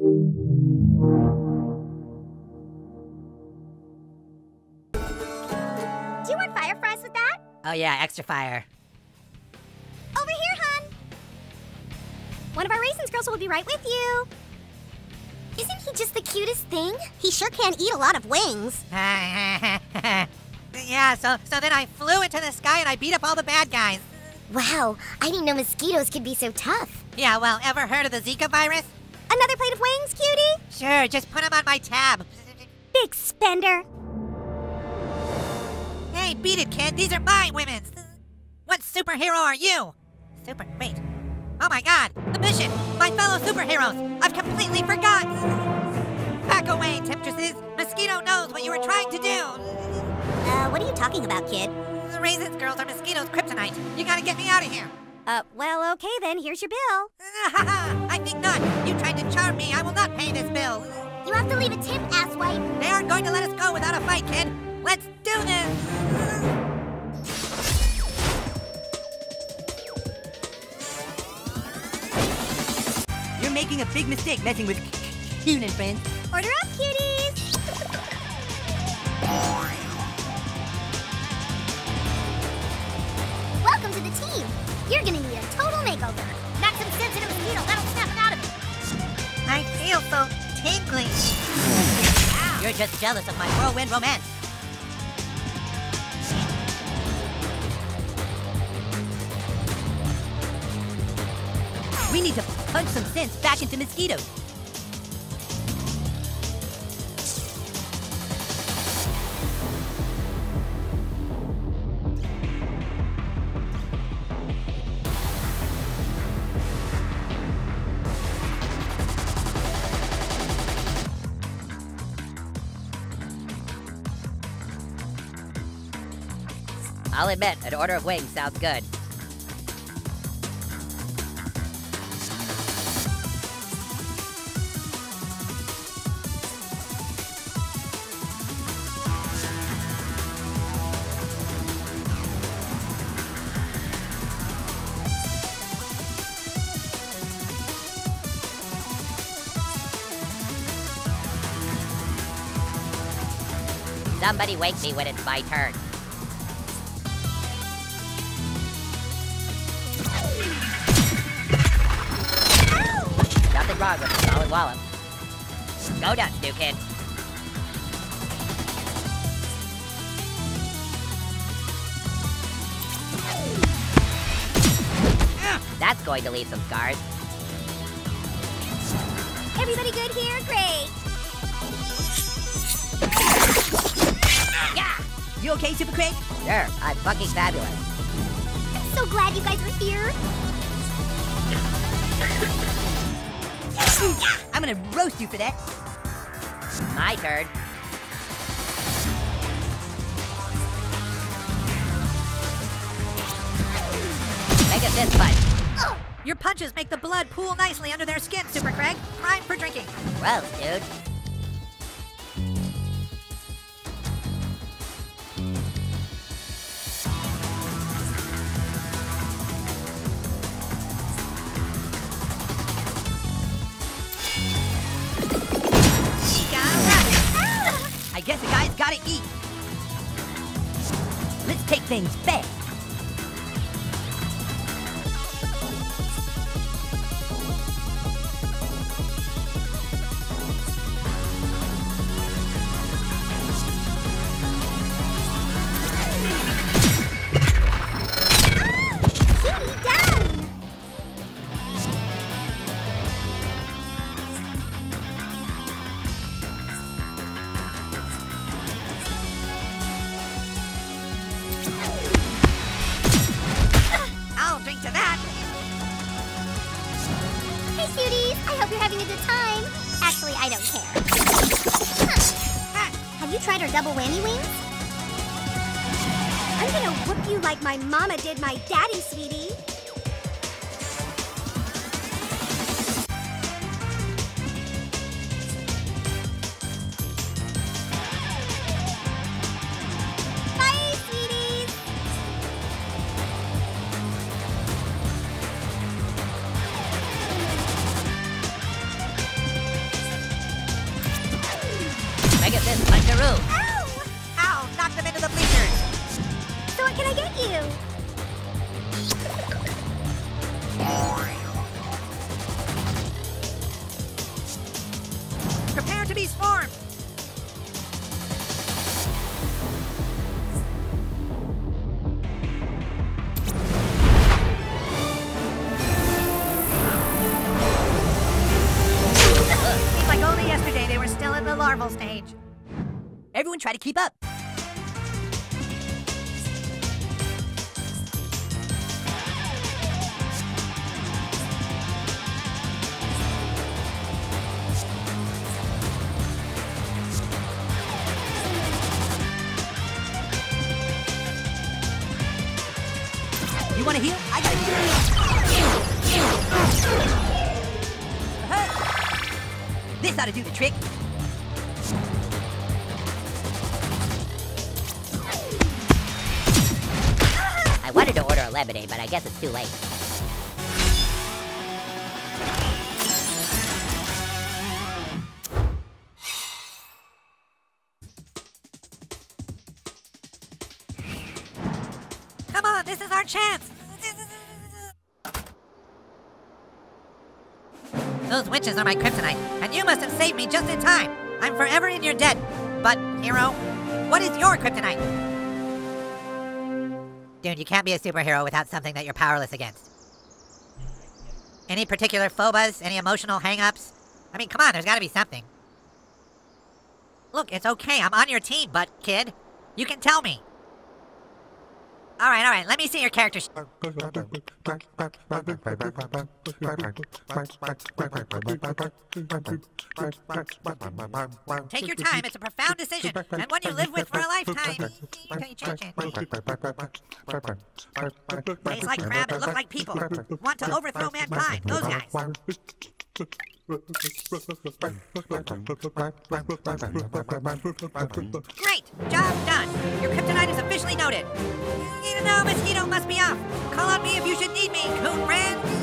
Do you want fire fries with that? Oh yeah, extra fire. Over here, hun. One of our Raisins girls will be right with you. Isn't he just the cutest thing? He sure can eat a lot of wings. Yeah, so then I flew into the sky and I beat up all the bad guys. Wow, I didn't know mosquitoes could be so tough. Yeah, well, ever heard of the Zika virus? Another plate of wings, cutie? Sure, just put them on my tab. Big spender. Hey, beat it, kid. These are my women's. What superhero are you? Wait. Oh my god, the mission. My fellow superheroes. I've completely forgotten. Back away, temptresses. Mosquito knows what you were trying to do. What are you talking about, kid? The Raisins girls are mosquitoes' kryptonite. You gotta get me out of here. Well, okay then, here's your bill. I think not. You tried to charm me. I will not pay this bill. You have to leave a tip, asswipe. They aren't going to let us go without a fight, kid. Let's do this. You're making a big mistake messing with Coon and Friends. Order up, cuties. Welcome to the team. You're gonna need a total makeover. Knock some sense into a mosquito, that'll snap it out of it. I feel so tingly. Wow. You're just jealous of my whirlwind romance. We need to punch some sense back into mosquitoes. I'll admit, an order of wings sounds good. Somebody wake me when it's my turn. Wrong with a solid wallop. Go nuts, new kid. That's going to leave some scars. Everybody good here? Great. Yeah! You okay, Super Craig? Sure, I'm fucking fabulous. I'm so glad you guys were here. I'm gonna roast you for that. My turn. Make a fist punch. Oh. Your punches make the blood pool nicely under their skin, Super Craig. Prime for drinking. Gross, dude. I guess the guy's gotta eat. Let's take things back. I hope you're having a good time. Actually, I don't care. Huh. Have you tried our double whammy wings? I'm gonna whoop you like my mama did my daddy, sweetie. I get bitten by Giroux. Ow! Ow, knocked him into the bleachers. So what can I get you? Prepare to be swarmed. Larval stage. Everyone try to keep up. You want to heal? I got you. This ought to do the trick. I wanted to order a lemonade, but I guess it's too late. Come on, this is our chance! Those witches are my kryptonite, and you must have saved me just in time! I'm forever in your debt, but, hero, what is your kryptonite? Dude, you can't be a superhero without something that you're powerless against. Any particular phobas? Any emotional hang-ups? I mean, come on, there's gotta be something. Look, it's okay, I'm on your team, butt kid. You can tell me. Alright, let me see your character sheet. Take your time, it's a profound decision, and one you live with for a lifetime. You can't change it. Taste like crab and look like people. Want to overthrow mankind, those guys. Great! Job done! Your kryptonite is officially noted! Mosquito must be off! Call on me if you should need me, Coon and Friends!